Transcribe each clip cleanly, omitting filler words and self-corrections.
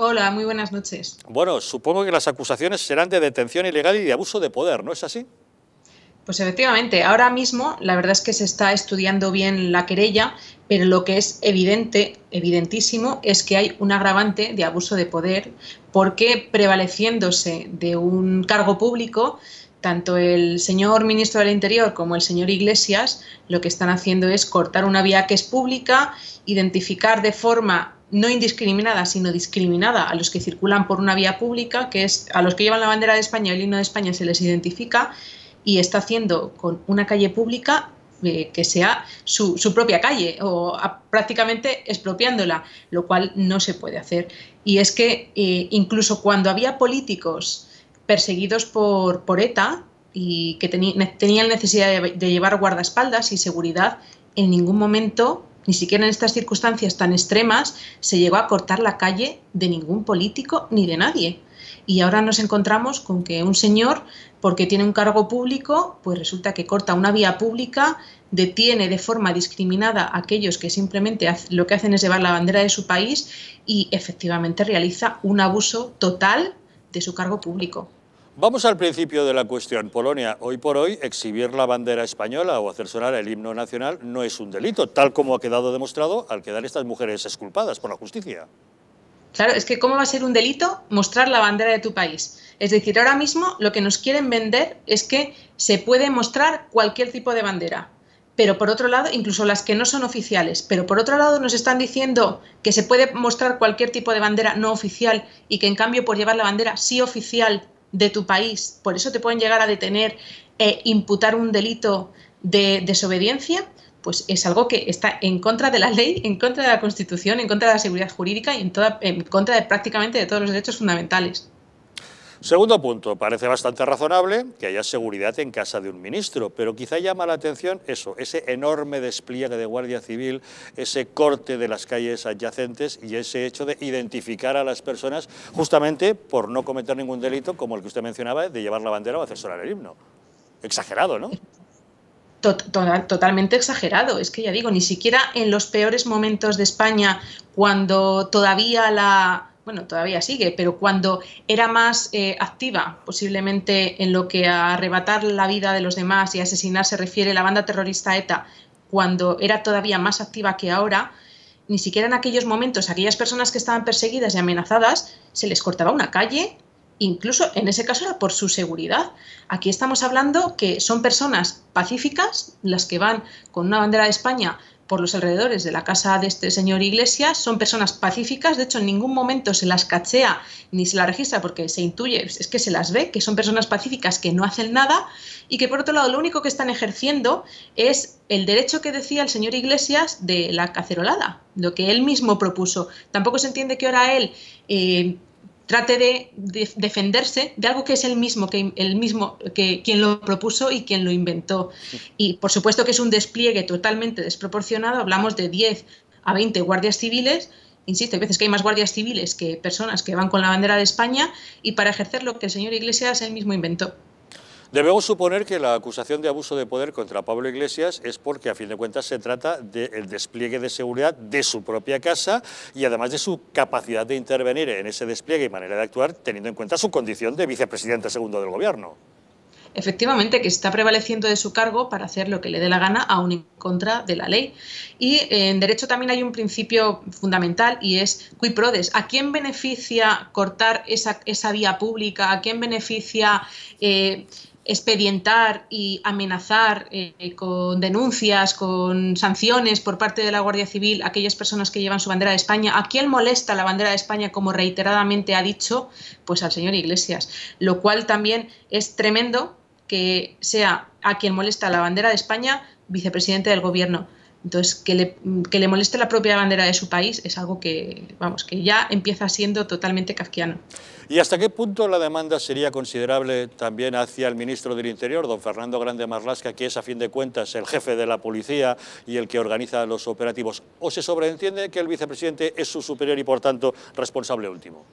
Hola, muy buenas noches. Bueno, supongo que las acusaciones serán de detención ilegal y de abuso de poder, ¿no es así? Pues efectivamente, ahora mismo la verdad es que se está estudiando bien la querella, pero lo que es evidentísimo, es que hay un agravante de abuso de poder porque prevaleciéndose de un cargo público, tanto el señor ministro del Interior como el señor Iglesias lo que están haciendo es cortar una vía que es pública, identificar de forma no indiscriminada, sino discriminada a los que circulan por una vía pública, que es a los que llevan la bandera de España, el himno de España se les identifica y está haciendo con una calle pública que sea su propia calle o prácticamente expropiándola, lo cual no se puede hacer. Y es que incluso cuando había políticos perseguidos por ETA y que tenían necesidad de llevar guardaespaldas y seguridad, en ningún momento, ni siquiera en estas circunstancias tan extremas, se llegó a cortar la calle de ningún político ni de nadie. Y ahora nos encontramos con que un señor, porque tiene un cargo público, pues resulta que corta una vía pública, detiene de forma discriminada a aquellos que simplemente lo que hacen es llevar la bandera de su país y efectivamente realiza un abuso total de su cargo público. Vamos al principio de la cuestión. Polonia, hoy por hoy, exhibir la bandera española o hacer sonar el himno nacional no es un delito, tal como ha quedado demostrado al quedar estas mujeres exculpadas por la justicia. Claro, es que ¿cómo va a ser un delito mostrar la bandera de tu país? Es decir, ahora mismo lo que nos quieren vender es que se puede mostrar cualquier tipo de bandera, pero por otro lado, incluso las que no son oficiales, pero por otro lado nos están diciendo que se puede mostrar cualquier tipo de bandera no oficial y que en cambio por llevar la bandera sí oficial de tu país, por eso te pueden llegar a detener e imputar un delito de desobediencia, pues es algo que está en contra de la ley, en contra de la Constitución, en contra de la seguridad jurídica y en contra de prácticamente de todos los derechos fundamentales. Segundo punto, parece bastante razonable que haya seguridad en casa de un ministro, pero quizá llama la atención eso, ese enorme despliegue de Guardia Civil, ese corte de las calles adyacentes y ese hecho de identificar a las personas justamente por no cometer ningún delito como el que usted mencionaba de llevar la bandera o hacer sonar el himno. Exagerado, ¿no? Totalmente exagerado. Es que ya digo, ni siquiera en los peores momentos de España, cuando todavía todavía sigue, pero cuando era más activa, posiblemente en lo que a arrebatar la vida de los demás y asesinar se refiere la banda terrorista ETA, cuando era todavía más activa que ahora, ni siquiera en aquellos momentos, aquellas personas que estaban perseguidas y amenazadas, se les cortaba una calle, incluso en ese caso era por su seguridad. Aquí estamos hablando que son personas pacíficas, las que van con una bandera de España por los alrededores de la casa de este señor Iglesias, son personas pacíficas, de hecho en ningún momento se las cachea ni se las registra porque se intuye, es que se las ve, que son personas pacíficas que no hacen nada y que por otro lado lo único que están ejerciendo es el derecho que decía el señor Iglesias de la cacerolada, lo que él mismo propuso. Tampoco se entiende que ahora él trate de defenderse de algo que es el mismo que quien lo propuso y quien lo inventó. Y por supuesto que es un despliegue totalmente desproporcionado, hablamos de 10 a 20 guardias civiles, insisto, hay veces que hay más guardias civiles que personas que van con la bandera de España y para ejercer lo que el señor Iglesias él mismo inventó. Debemos suponer que la acusación de abuso de poder contra Pablo Iglesias es porque a fin de cuentas se trata del despliegue de seguridad de su propia casa y además de su capacidad de intervenir en ese despliegue y manera de actuar teniendo en cuenta su condición de vicepresidente segundo del gobierno. Efectivamente, que está prevaleciendo de su cargo para hacer lo que le dé la gana, aún en contra de la ley. Y en derecho también hay un principio fundamental y es cui prodes. ¿A quién beneficia cortar esa vía pública? ¿A quién beneficia expedientar y amenazar con denuncias, con sanciones por parte de la Guardia Civil a aquellas personas que llevan su bandera de España? ¿A quién molesta la bandera de España, como reiteradamente ha dicho? Pues al señor Iglesias, lo cual también es tremendo que sea a quien molesta la bandera de España vicepresidente del gobierno. Entonces, que le moleste la propia bandera de su país es algo que ya empieza siendo totalmente kafkiano. ¿Y hasta qué punto la demanda sería considerable también hacia el ministro del Interior, don Fernando Grande Marlaska, que es a fin de cuentas el jefe de la policía y el que organiza los operativos? ¿O se sobreentiende que el vicepresidente es su superior y por tanto responsable último?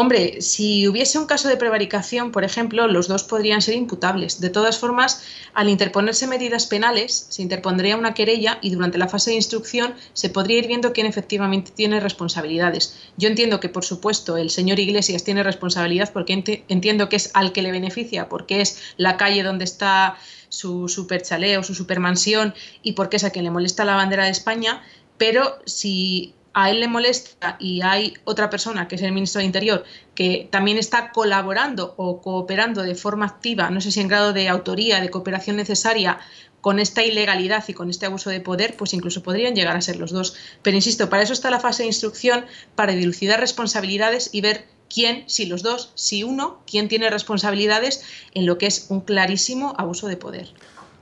Hombre, si hubiese un caso de prevaricación, por ejemplo, los dos podrían ser imputables. De todas formas, al interponerse medidas penales, se interpondría una querella y durante la fase de instrucción se podría ir viendo quién efectivamente tiene responsabilidades. Yo entiendo que, por supuesto, el señor Iglesias tiene responsabilidad porque entiendo que es al que le beneficia, porque es la calle donde está su superchaleo, su supermansión y porque es a quien le molesta la bandera de España, pero si a él le molesta y hay otra persona, que es el ministro de Interior, que también está colaborando o cooperando de forma activa, no sé si en grado de autoría, de cooperación necesaria, con esta ilegalidad y con este abuso de poder, pues incluso podrían llegar a ser los dos. Pero insisto, para eso está la fase de instrucción, para dilucidar responsabilidades y ver quién, si los dos, si uno, quién tiene responsabilidades en lo que es un clarísimo abuso de poder.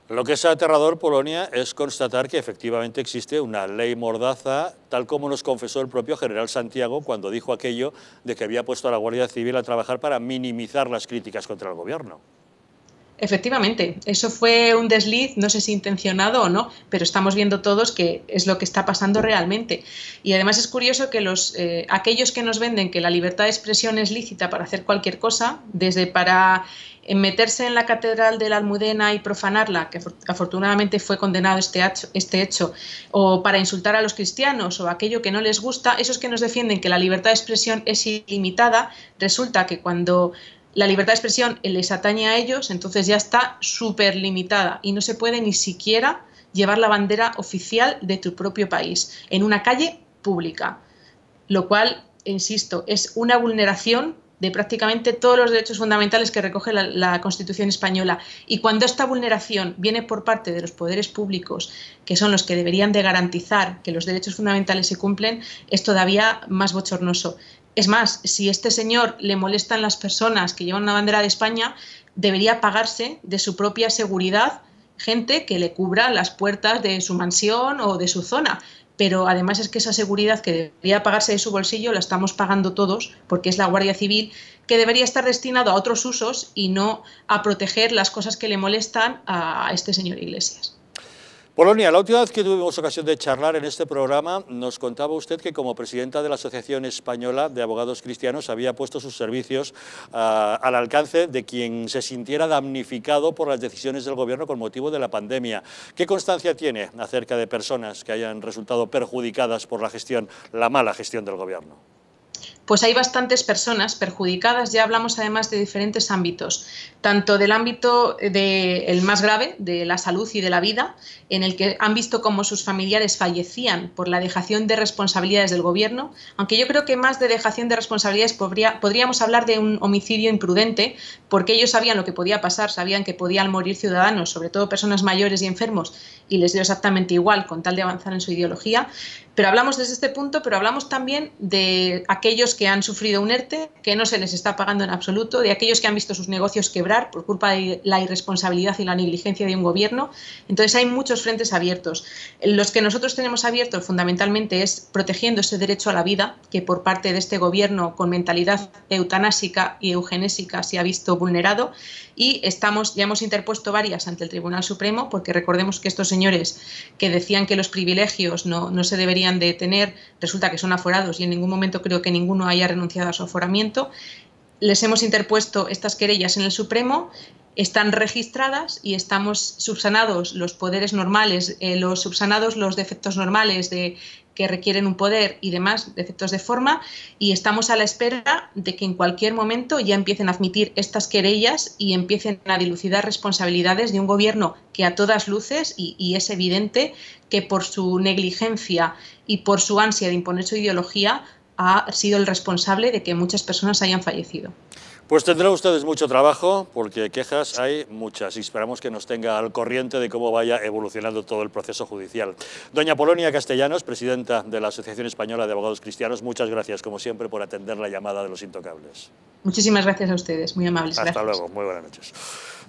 Lo que es aterrador, Polonia, es constatar que efectivamente existe una ley mordaza, tal como nos confesó el propio general Santiago cuando dijo aquello de que había puesto a la Guardia Civil a trabajar para minimizar las críticas contra el gobierno. Efectivamente, eso fue un desliz, no sé si intencionado o no, pero estamos viendo todos que es lo que está pasando realmente. Y además es curioso que aquellos que nos venden que la libertad de expresión es lícita para hacer cualquier cosa, desde para meterse en la catedral de la Almudena y profanarla, que afortunadamente fue condenado este hecho, o para insultar a los cristianos o aquello que no les gusta, esos que nos defienden que la libertad de expresión es ilimitada, resulta que cuando la libertad de expresión les atañe a ellos, entonces ya está súper limitada y no se puede ni siquiera llevar la bandera oficial de tu propio país en una calle pública, lo cual, insisto, es una vulneración de prácticamente todos los derechos fundamentales que recoge la Constitución española. Y cuando esta vulneración viene por parte de los poderes públicos, que son los que deberían de garantizar que los derechos fundamentales se cumplen, es todavía más bochornoso. Es más, si a este señor le molestan las personas que llevan una bandera de España, debería pagarse de su propia seguridad gente que le cubra las puertas de su mansión o de su zona. Pero además es que esa seguridad que debería pagarse de su bolsillo la estamos pagando todos, porque es la Guardia Civil, que debería estar destinado a otros usos y no a proteger las cosas que le molestan a este señor Iglesias. Polonia, la última vez que tuvimos ocasión de charlar en este programa nos contaba usted que como presidenta de la Asociación Española de Abogados Cristianos había puesto sus servicios al alcance de quien se sintiera damnificado por las decisiones del gobierno con motivo de la pandemia. ¿Qué constancia tiene acerca de personas que hayan resultado perjudicadas por la mala gestión del gobierno? Pues hay bastantes personas perjudicadas, ya hablamos además de diferentes ámbitos, tanto del ámbito del más grave, de la salud y de la vida, en el que han visto cómo sus familiares fallecían por la dejación de responsabilidades del gobierno, aunque yo creo que más de dejación de responsabilidades podríamos hablar de un homicidio imprudente, porque ellos sabían lo que podía pasar, sabían que podían morir ciudadanos, sobre todo personas mayores y enfermos, y les dio exactamente igual con tal de avanzar en su ideología. Pero hablamos desde este punto, pero hablamos también de aquellos que han sufrido un ERTE, que no se les está pagando en absoluto, de aquellos que han visto sus negocios quebrar por culpa de la irresponsabilidad y la negligencia de un gobierno. Entonces hay muchos frentes abiertos. Los que nosotros tenemos abiertos fundamentalmente es protegiendo ese derecho a la vida, que por parte de este gobierno con mentalidad eutanásica y eugenésica se ha visto vulnerado, y ya hemos interpuesto varias ante el Tribunal Supremo, porque recordemos que estos señores que decían que los privilegios no se deberían de tener, resulta que son aforados y en ningún momento creo que ninguno haya renunciado a su aforamiento. Les hemos interpuesto estas querellas en el Supremo, están registradas y estamos subsanados los poderes normales, los defectos normales que requieren un poder y demás, defectos de forma, y estamos a la espera de que en cualquier momento ya empiecen a admitir estas querellas y empiecen a dilucidar responsabilidades de un gobierno que a todas luces, y es evidente que por su negligencia y por su ansia de imponer su ideología, ha sido el responsable de que muchas personas hayan fallecido. Pues tendrán ustedes mucho trabajo, porque quejas hay muchas y esperamos que nos tenga al corriente de cómo vaya evolucionando todo el proceso judicial. Doña Polonia Castellanos, presidenta de la Asociación Española de Abogados Cristianos, muchas gracias, como siempre, por atender la llamada de los intocables. Muchísimas gracias a ustedes, muy amables. Hasta luego, muy buenas noches.